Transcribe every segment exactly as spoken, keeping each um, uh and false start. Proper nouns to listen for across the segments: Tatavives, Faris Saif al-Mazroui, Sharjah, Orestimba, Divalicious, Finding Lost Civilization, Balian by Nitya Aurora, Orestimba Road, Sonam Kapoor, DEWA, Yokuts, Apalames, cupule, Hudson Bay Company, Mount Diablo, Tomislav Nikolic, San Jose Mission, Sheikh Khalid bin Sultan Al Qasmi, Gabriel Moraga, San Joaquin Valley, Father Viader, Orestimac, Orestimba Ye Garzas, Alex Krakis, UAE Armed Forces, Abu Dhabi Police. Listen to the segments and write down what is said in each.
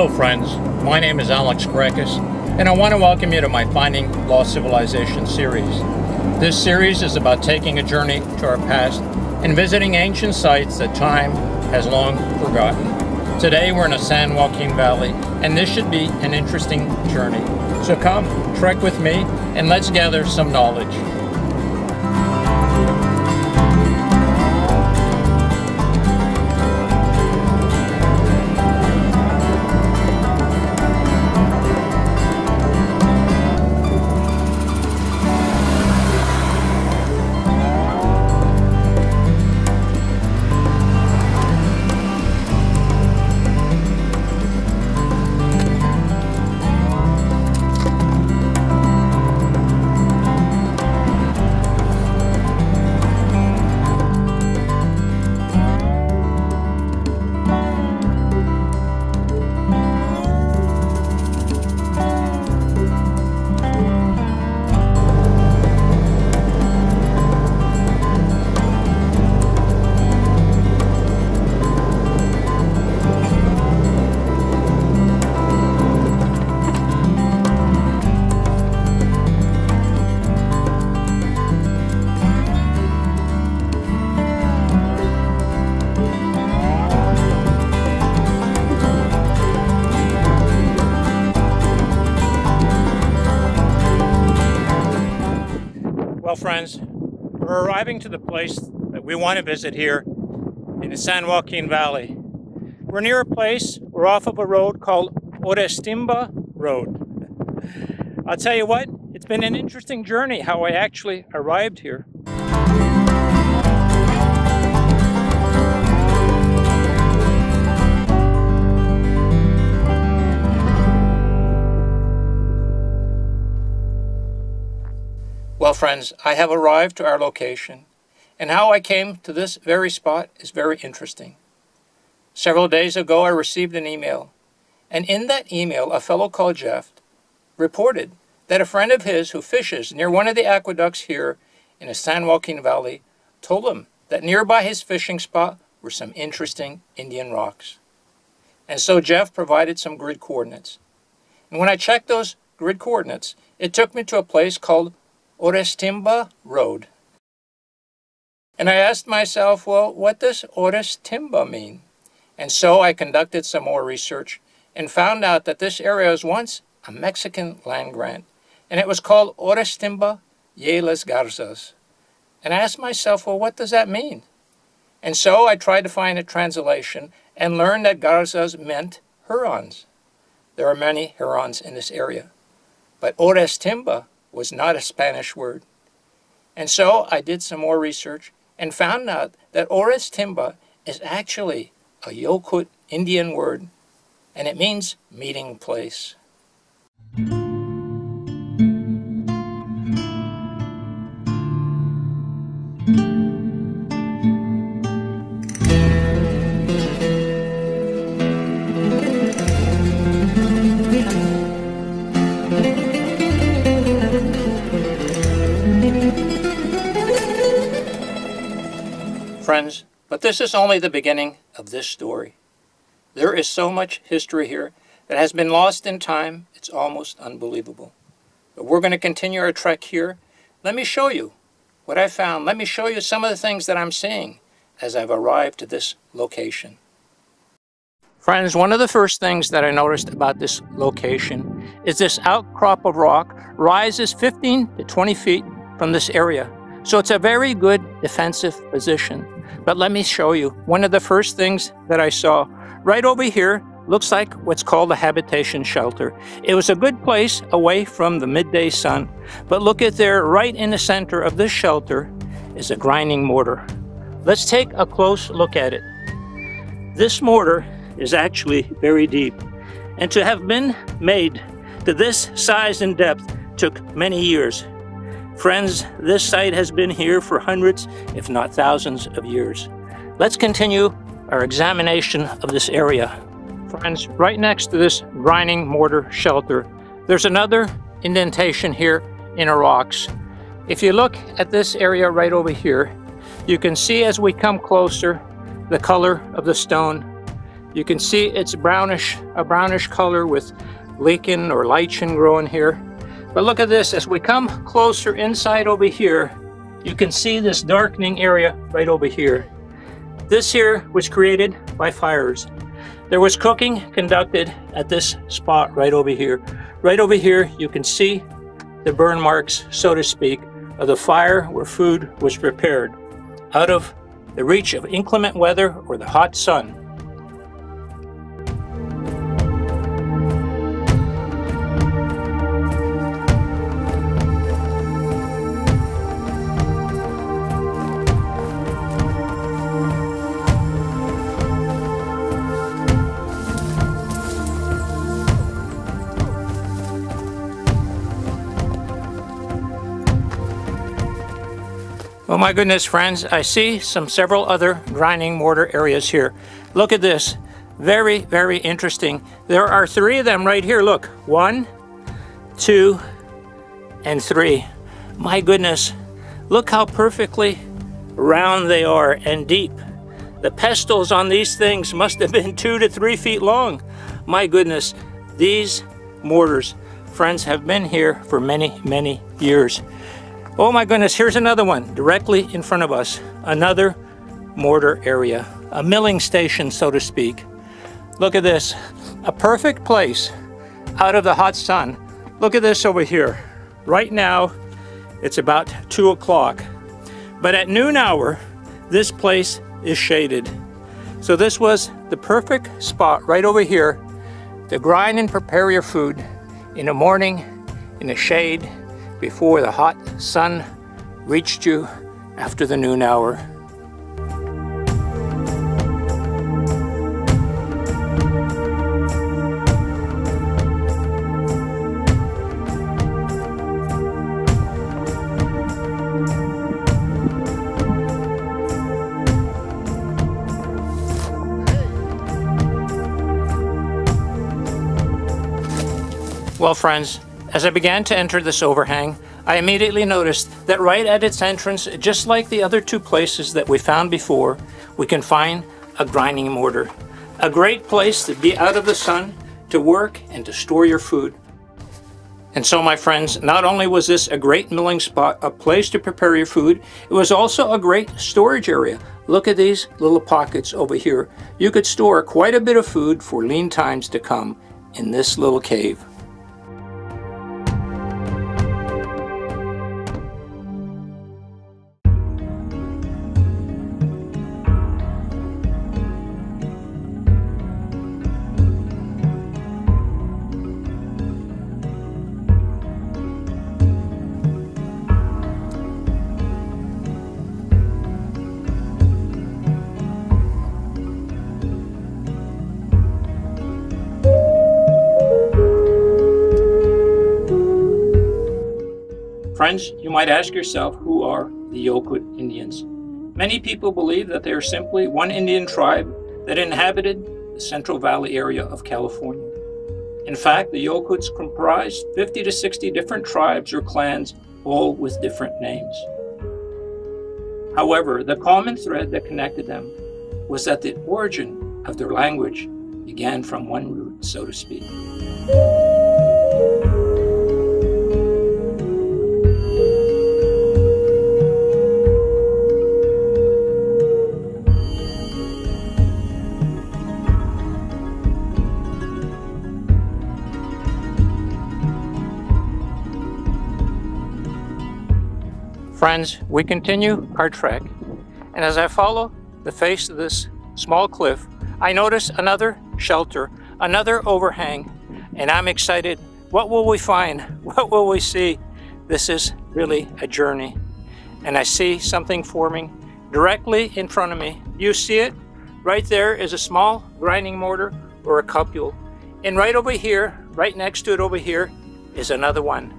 Hello friends, my name is Alex Krakis, and I want to welcome you to my Finding Lost Civilization series. This series is about taking a journey to our past and visiting ancient sites that time has long forgotten. Today we're in the San Joaquin Valley, and this should be an interesting journey. So come, trek with me, and let's gather some knowledge. Well friends, we're arriving to the place that we want to visit here in the San Joaquin Valley. We're near a place, we're off of a road called Orestimba Road. I'll tell you what, it's been an interesting journey how I actually arrived here. Well friends, I have arrived to our location, and how I came to this very spot is very interesting. Several days ago I received an email, and in that email a fellow called Jeff reported that a friend of his who fishes near one of the aqueducts here in the San Joaquin Valley told him that nearby his fishing spot were some interesting Indian rocks. And so Jeff provided some grid coordinates. And when I checked those grid coordinates, it took me to a place called Orestimba Road. And I asked myself, well, what does Orestimba mean? And so I conducted some more research and found out that this area was once a Mexican land grant, and it was called Orestimba Ye Garzas. And I asked myself, well, what does that mean? And so I tried to find a translation and learned that Garzas meant Hurons. There are many Hurons in this area, but Orestimba was not a Spanish word. And so I did some more research and found out that Orestimba is actually a Yokut Indian word, and it means meeting place. Friends, but this is only the beginning of this story. There is so much history here that has been lost in time, it's almost unbelievable. But we're going to continue our trek here. Let me show you what I found. Let me show you some of the things that I'm seeing as I've arrived to this location. Friends, one of the first things that I noticed about this location is this outcrop of rock rises fifteen to twenty feet from this area. So it's a very good defensive position. But let me show you one of the first things that I saw. Right over here looks like what's called a habitation shelter. It was a good place away from the midday sun. But look at there, right in the center of this shelter is a grinding mortar. Let's take a close look at it. This mortar is actually very deep. And to have been made to this size and depth took many years. Friends, this site has been here for hundreds, if not thousands of years. Let's continue our examination of this area. Friends, right next to this grinding mortar shelter, there's another indentation here in the rocks. If you look at this area right over here, you can see as we come closer, the color of the stone. You can see it's brownish, a brownish color with lichen or lichen growing here. But look at this, as we come closer inside over here, you can see this darkening area right over here. This here was created by fires. There was cooking conducted at this spot right over here. Right over here, you can see the burn marks, so to speak, of the fire where food was prepared out of the reach of inclement weather or the hot sun. Oh my goodness, friends, I see some several other grinding mortar areas here. Look at this, very, very interesting. There are three of them right here, look. One, two, and three. My goodness, look how perfectly round they are and deep. The pestles on these things must have been two to three feet long. My goodness, these mortars, friends, have been here for many, many years. Oh my goodness, here's another one directly in front of us. Another mortar area, a milling station, so to speak. Look at this, a perfect place out of the hot sun. Look at this over here. Right now, it's about two o'clock. But at noon hour, this place is shaded. So this was the perfect spot right over here to grind and prepare your food in the morning, in the shade, before the hot sun reached you after the noon hour. Well, friends, as I began to enter this overhang, I immediately noticed that right at its entrance, just like the other two places that we found before, we can find a grinding mortar. A great place to be out of the sun, to work, and to store your food. And so, my friends, not only was this a great milling spot, a place to prepare your food, it was also a great storage area. Look at these little pockets over here. You could store quite a bit of food for lean times to come in this little cave. Friends, you might ask yourself, who are the Yokut Indians? Many people believe that they are simply one Indian tribe that inhabited the Central Valley area of California. In fact, the Yokuts comprised fifty to sixty different tribes or clans, all with different names. However, the common thread that connected them was that the origin of their language began from one root, so to speak. Friends, we continue our trek, and as I follow the face of this small cliff, I notice another shelter, another overhang, and I'm excited. What will we find? What will we see? This is really a journey, and I see something forming directly in front of me. You see it? Right there is a small grinding mortar or a cupule, and right over here, right next to it over here, is another one.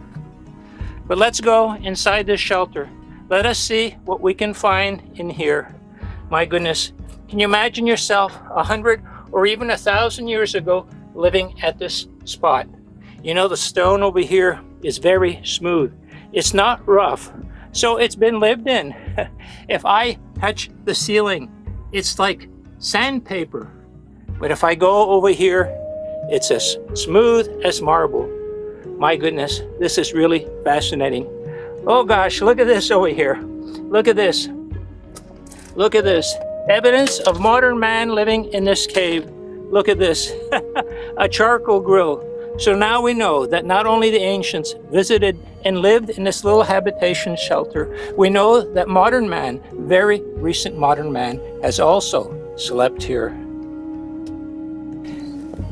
But let's go inside this shelter. Let us see what we can find in here. My goodness, can you imagine yourself a hundred or even a thousand years ago living at this spot? You know, the stone over here is very smooth. It's not rough, so it's been lived in. If I touch the ceiling, it's like sandpaper. But if I go over here, it's as smooth as marble. My goodness, this is really fascinating. Oh gosh, look at this over here. Look at this. Look at this. Evidence of modern man living in this cave. Look at this. A charcoal grill. So now we know that not only the ancients visited and lived in this little habitation shelter, we know that modern man, very recent modern man, has also slept here.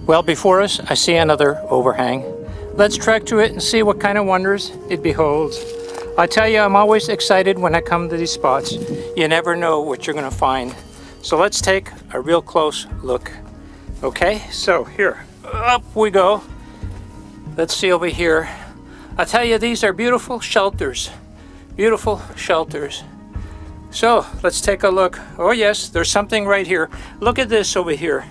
Well, before us, I see another overhang. Let's trek to it and see what kind of wonders it beholds. I tell you, I'm always excited when I come to these spots. You never know what you're gonna find. So let's take a real close look. Okay, so here, up we go. Let's see over here. I tell you, these are beautiful shelters. Beautiful shelters. So, let's take a look. Oh yes, there's something right here. Look at this over here.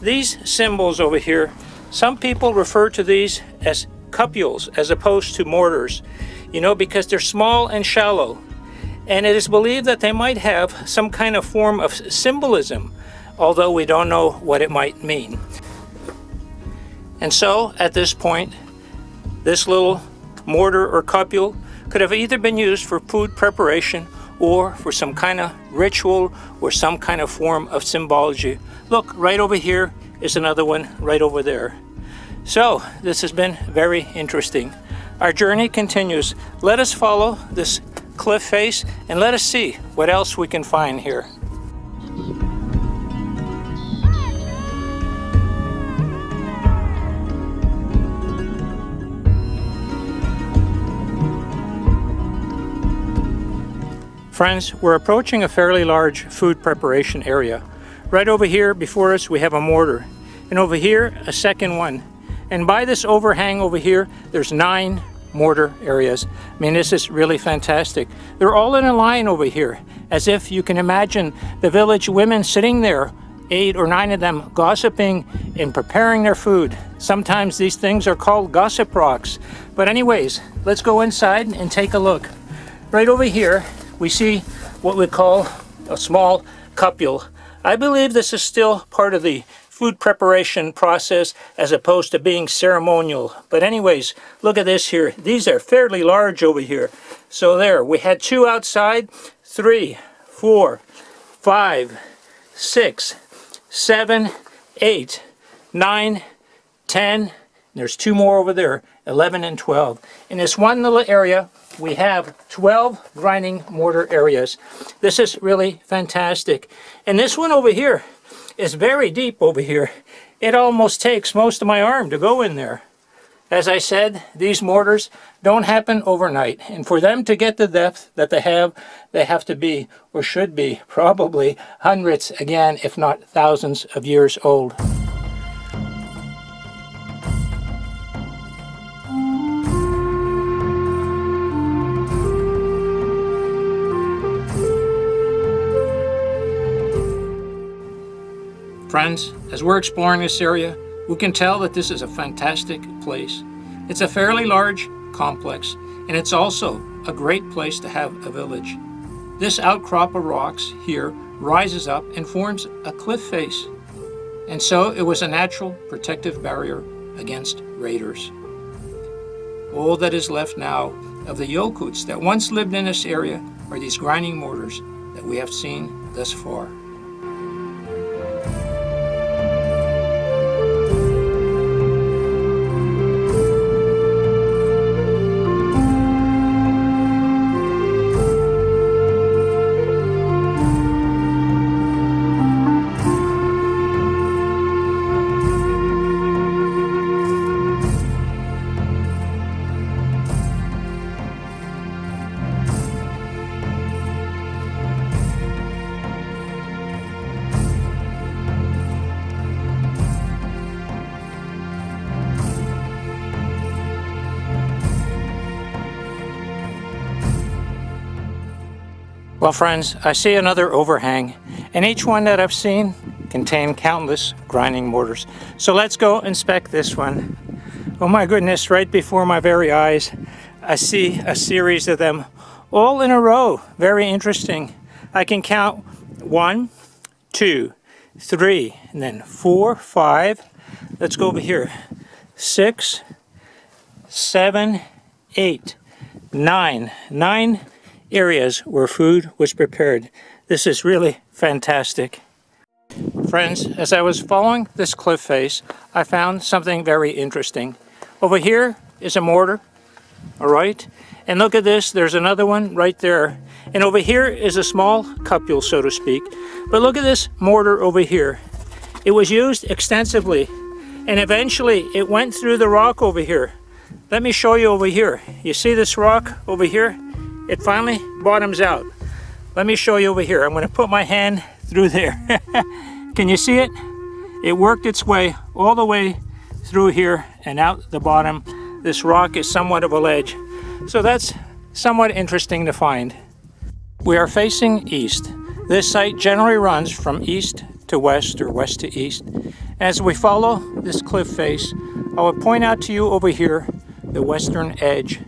These symbols over here, some people refer to these as cupules as opposed to mortars, you know, because they're small and shallow. And it is believed that they might have some kind of form of symbolism, although we don't know what it might mean. And so, at this point, this little mortar or cupule could have either been used for food preparation or for some kind of ritual or some kind of form of symbology. Look, right over here is another one right over there. So, this has been very interesting. Our journey continues. Let us follow this cliff face and let us see what else we can find here. Friends, we're approaching a fairly large food preparation area. Right over here before us we have a mortar, and over here a second one. And by this overhang over here, there's nine mortar areas. I mean, this is really fantastic. They're all in a line over here, as if you can imagine the village women sitting there, eight or nine of them, gossiping and preparing their food. Sometimes these things are called gossip rocks. But anyways, let's go inside and take a look. Right over here, we see what we call a small cupule. I believe this is still part of the food preparation process as opposed to being ceremonial. But anyways, look at this here. These are fairly large over here. So there, we had two outside, three, four, five, six, seven, eight, nine, ten. There's two more over there, eleven and twelve. In this one little area, we have twelve grinding mortar areas. This is really fantastic. And this one over here is very deep over here. It almost takes most of my arm to go in there. As I said, these mortars don't happen overnight. And for them to get the depth that they have, they have to be, or should be, probably hundreds again, if not thousands of years old. Friends, as we're exploring this area, we can tell that this is a fantastic place. It's a fairly large complex, and it's also a great place to have a village. This outcrop of rocks here rises up and forms a cliff face, and so it was a natural protective barrier against raiders. All that is left now of the Yokuts that once lived in this area are these grinding mortars that we have seen thus far. Well friends, I see another overhang, and each one that I've seen contained countless grinding mortars. So let's go inspect this one. Oh my goodness, right before my very eyes, I see a series of them all in a row. Very interesting. I can count one, two, three, and then four, five. Let's go over here. Six, seven, eight, nine. Nine areas where food was prepared. This is really fantastic. Friends, as I was following this cliff face, I found something very interesting. Over here is a mortar, all right? And look at this, there's another one right there. And over here is a small cupule, so to speak. But look at this mortar over here. It was used extensively, and eventually it went through the rock over here. Let me show you over here. You see this rock over here? It finally bottoms out. Let me show you over here. I'm going to put my hand through there. Can you see it? It worked its way all the way through here and out the bottom. This rock is somewhat of a ledge. So that's somewhat interesting to find. We are facing east. This site generally runs from east to west or west to east. As we follow this cliff face, I will point out to you over here the western edge.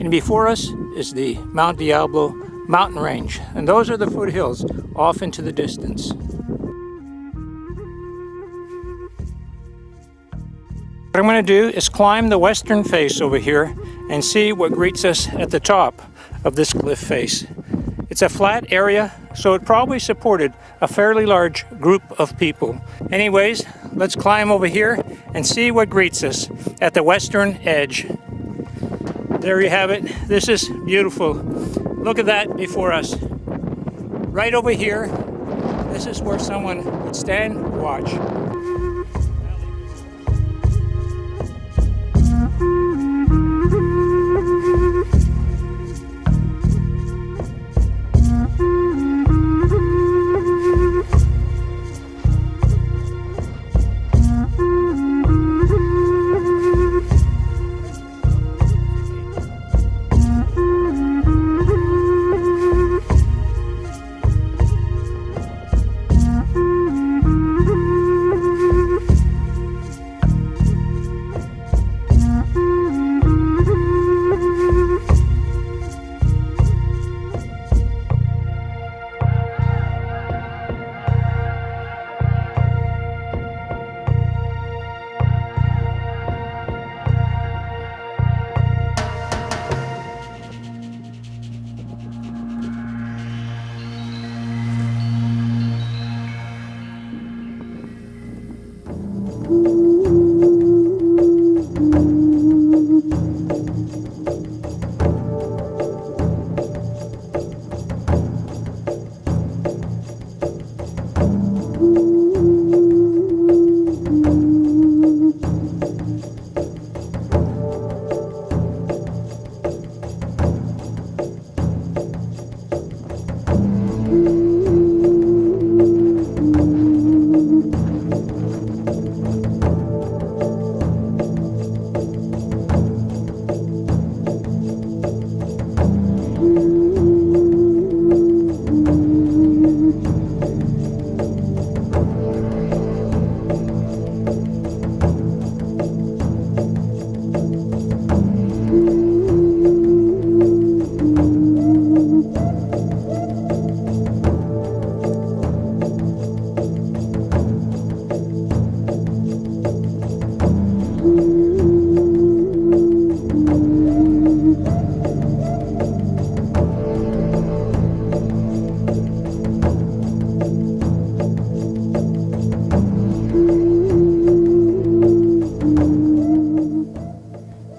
And before us is the Mount Diablo mountain range. And those are the foothills off into the distance. What I'm going to do is climb the western face over here and see what greets us at the top of this cliff face. It's a flat area, so it probably supported a fairly large group of people. Anyways, let's climb over here and see what greets us at the western edge. There you have it. This is beautiful. Look at that before us. Right over here, this is where someone would stand and watch.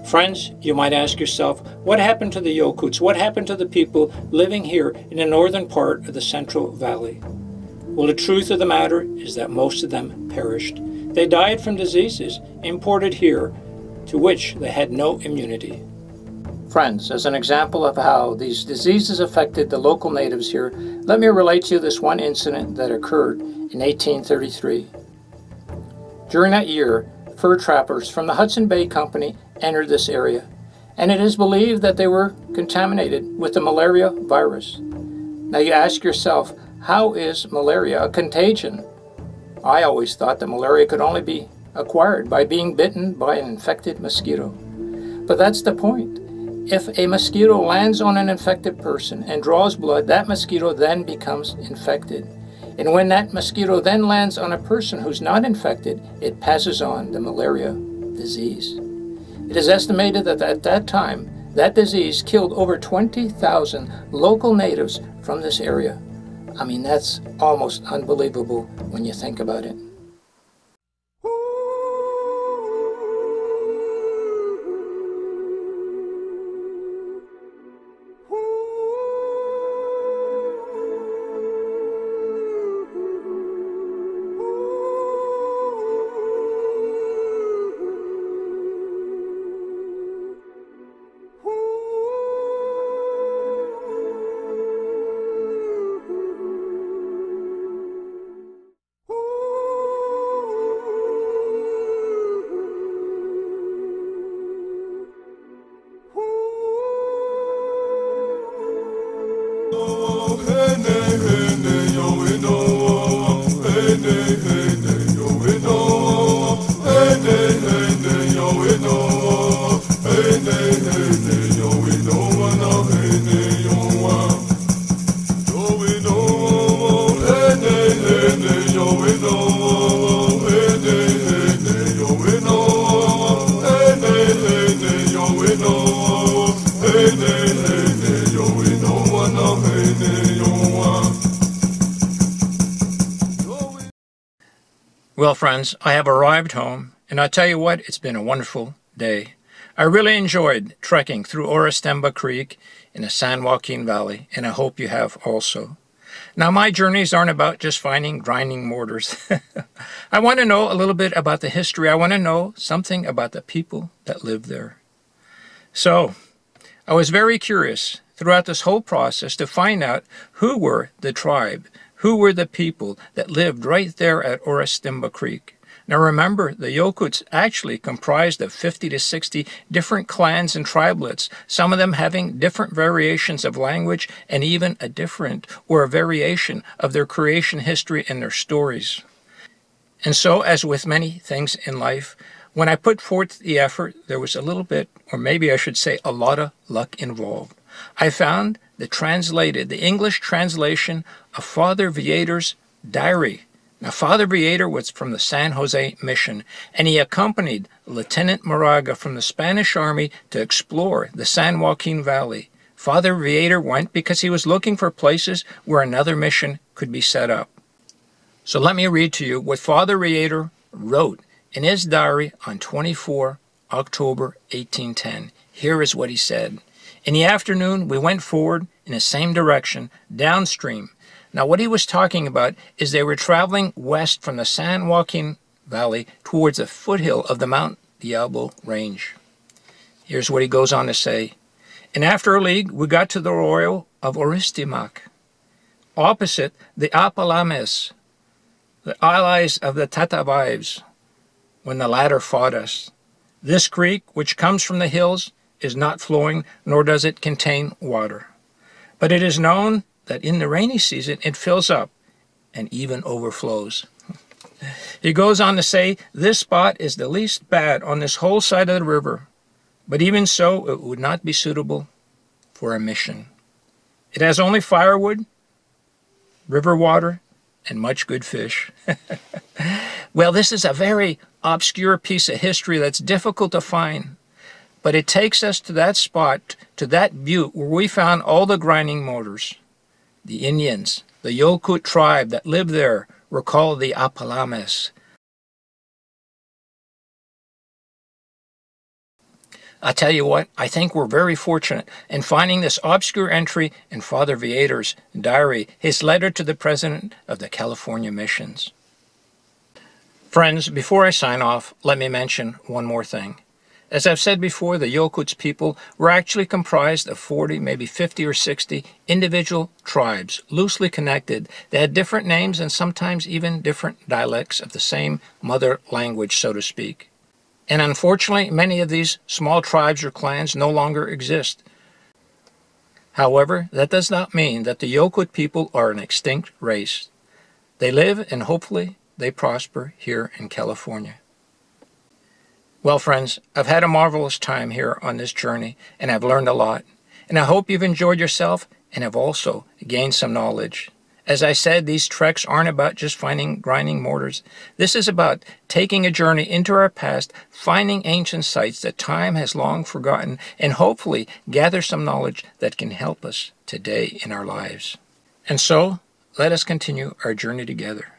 Friends, you might ask yourself, what happened to the Yokuts? What happened to the people living here in the northern part of the Central Valley? Well, the truth of the matter is that most of them perished. They died from diseases imported here to which they had no immunity. Friends, as an example of how these diseases affected the local natives here, let me relate to you this one incident that occurred in eighteen thirty-three. During that year, fur trappers from the Hudson Bay Company entered this area, and it is believed that they were contaminated with the malaria virus. Now you ask yourself, how is malaria a contagion? I always thought that malaria could only be acquired by being bitten by an infected mosquito. But that's the point. If a mosquito lands on an infected person and draws blood, that mosquito then becomes infected. And when that mosquito then lands on a person who's not infected, it passes on the malaria disease. It is estimated that at that time, that disease killed over twenty thousand local natives from this area. I mean, that's almost unbelievable when you think about it. Well, friends, I have arrived home, and I tell you what, it's been a wonderful day. I really enjoyed trekking through Orestimba Creek in the San Joaquin Valley, and I hope you have also. Now, my journeys aren't about just finding grinding mortars. I want to know a little bit about the history. I want to know something about the people that live there. So, I was very curious throughout this whole process to find out who were the tribe. Who were the people that lived right there at Orestimba Creek? Now remember, the Yokuts actually comprised of fifty to sixty different clans and tribalets, some of them having different variations of language and even a different or a variation of their creation history and their stories. And so, as with many things in life, when I put forth the effort, there was a little bit, or maybe I should say a lot of luck involved. I found the translated, the English translation of Father Viader's diary. Now, Father Viader was from the San Jose Mission, and he accompanied Lieutenant Moraga from the Spanish Army to explore the San Joaquin Valley. Father Viader went because he was looking for places where another mission could be set up. So let me read to you what Father Viader wrote in his diary on the twenty-fourth of October, eighteen ten. Here is what he said. In the afternoon, we went forward in the same direction, downstream. Now, what he was talking about is they were traveling west from the San Joaquin Valley towards the foothill of the Mount Diablo range. Here's what he goes on to say. And after a league, we got to the arroyo of Orestimac, opposite the Apalames, the allies of the Tatavives, when the latter fought us. This creek, which comes from the hills, is not flowing, nor does it contain water. But it is known that in the rainy season it fills up and even overflows. He goes on to say, this spot is the least bad on this whole side of the river, but even so it would not be suitable for a mission. It has only firewood, river water, and much good fish. Well, this is a very obscure piece of history that's difficult to find. But it takes us to that spot, to that butte where we found all the grinding mortars. The Indians, the Yokut tribe that lived there, were called the Apalames. I tell you what, I think we're very fortunate in finding this obscure entry in Father Viader's diary, his letter to the president of the California missions. Friends, before I sign off, let me mention one more thing. As I've said before, the Yokuts people were actually comprised of forty, maybe fifty or sixty individual tribes, loosely connected. They had different names and sometimes even different dialects of the same mother language, so to speak. And unfortunately, many of these small tribes or clans no longer exist. However, that does not mean that the Yokut people are an extinct race. They live and hopefully they prosper here in California. Well, friends, I've had a marvelous time here on this journey, and I've learned a lot. And I hope you've enjoyed yourself and have also gained some knowledge. As I said, these treks aren't about just finding grinding mortars. This is about taking a journey into our past, finding ancient sites that time has long forgotten, and hopefully gather some knowledge that can help us today in our lives. And so, let us continue our journey together.